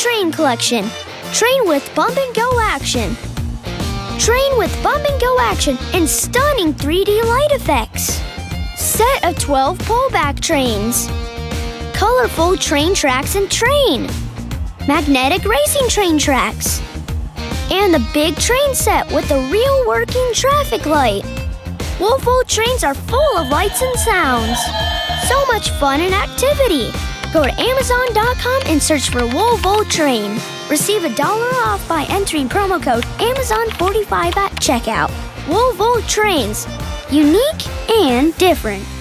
train collection. Train with bump and go action. Train with bump and go action and stunning 3D light effects. Set of 12 pullback trains. Colorful train tracks and train. Magnetic racing train tracks. And the big train set with the real working traffic light. Wolvo Trains are full of lights and sounds. So much fun and activity. Go to Amazon.com and search for Wolvo Train. Receive $1 off by entering promo code Amazon45 at checkout. Wolvo Trains, unique and different.